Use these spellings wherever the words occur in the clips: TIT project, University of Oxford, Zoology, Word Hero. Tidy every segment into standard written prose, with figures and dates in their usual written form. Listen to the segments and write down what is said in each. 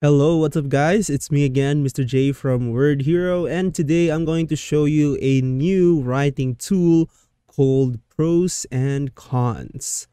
Hello, what's up guys? It's me again, Mr. J from Word Hero, and today I'm going to show you a new writing tool called Pros and Cons.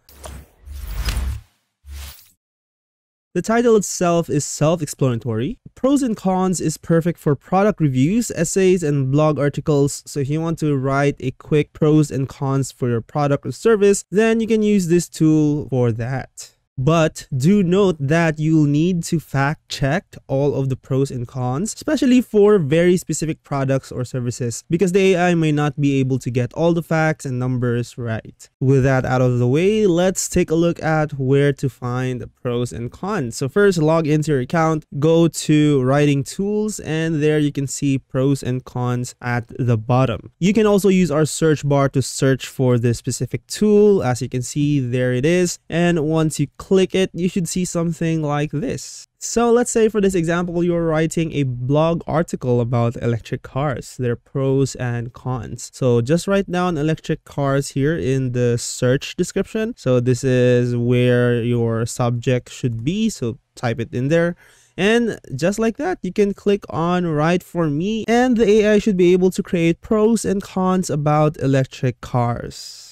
The title itself is self-explanatory. Pros and Cons is perfect for product reviews, essays, and blog articles. So if you want to write a quick pros and cons for your product or service, then you can use this tool for that. But do note that you'll need to fact check all of the pros and cons, especially for very specific products or services, because the AI may not be able to get all the facts and numbers right. With that out of the way, let's take a look at where to find the pros and cons. So first, log into your account, go to writing tools, and there you can see pros and cons at the bottom. You can also use our search bar to search for this specific tool. As you can see, there it is. And once you click it, you should see something like this. So let's say for this example, you're writing a blog article about electric cars, their pros and cons. So just write down electric cars here in the search description. So this is where your subject should be. So type it in there. And just like that, you can click on write for me, and the AI should be able to create pros and cons about electric cars.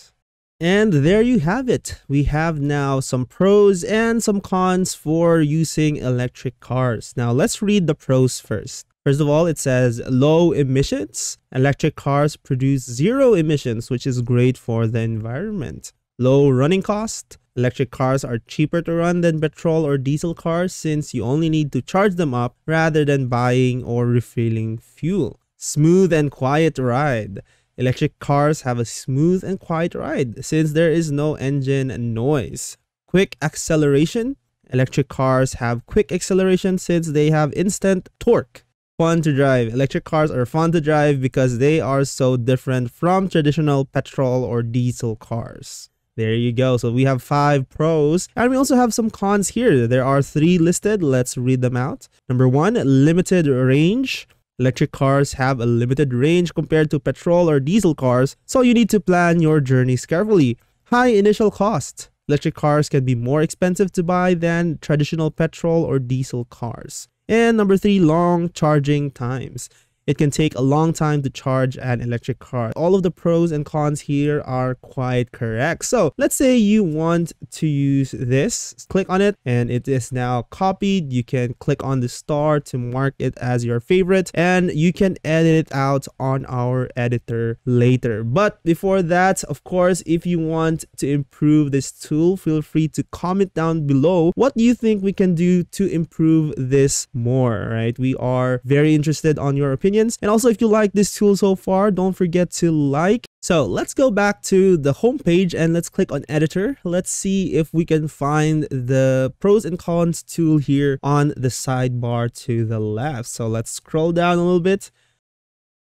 And there you have it. We have now some pros and some cons for using electric cars. Now let's read the pros first. First of all, it says low emissions. Electric cars produce zero emissions, which is great for the environment. Low running cost. Electric cars are cheaper to run than petrol or diesel cars, since you only need to charge them up rather than buying or refilling fuel. Smooth and quiet ride. Electric cars have a smooth and quiet ride since there is no engine noise. Quick acceleration. Electric cars have quick acceleration since they have instant torque. Fun to drive. Electric cars are fun to drive because they are so different from traditional petrol or diesel cars. There you go. So we have 5 pros, and we also have some cons here. There are 3 listed. Let's read them out. Number 1, limited range. Electric cars have a limited range compared to petrol or diesel cars, so you need to plan your journeys carefully. High initial cost. Electric cars can be more expensive to buy than traditional petrol or diesel cars. And number 3, long charging times. It can take a long time to charge an electric car. All of the pros and cons here are quite correct. So let's say you want to use this. Click on it, and it is now copied. You can click on the star to mark it as your favorite, and you can edit it out on our editor later. But before that, of course, if you want to improve this tool, feel free to comment down below what you think we can do to improve this more, right? We are very interested on your opinion. And also, if you like this tool so far, don't forget to like. So let's go back to the home page and let's click on editor. Let's see if we can find the pros and cons tool here on the sidebar to the left. So let's scroll down a little bit.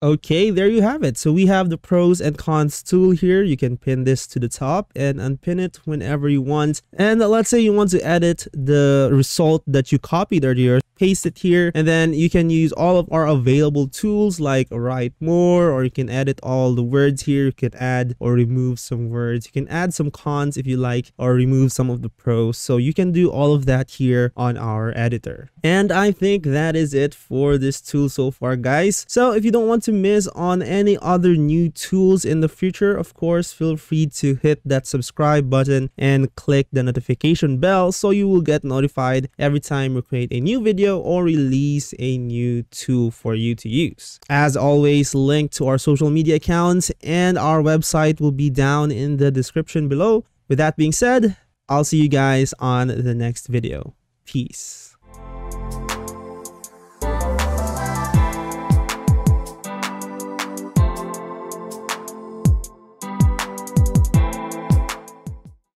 Okay, there you have it. So we have the pros and cons tool here. You can pin this to the top and unpin it whenever you want. And let's say you want to edit the result that you copied earlier, paste it here, and then you can use all of our available tools like write more, or you can edit all the words here. You can add or remove some words. You can add some cons if you like, or remove some of the pros. So you can do all of that here on our editor. And I think that is it for this tool so far, guys. So if you don't want to miss on any other new tools in the future, of course, feel free to hit that subscribe button and click the notification bell so you will get notified every time we create a new video or release a new tool for you to use. As always, link to our social media accounts and our website will be down in the description below. With that being said, I'll see you guys on the next video. Peace.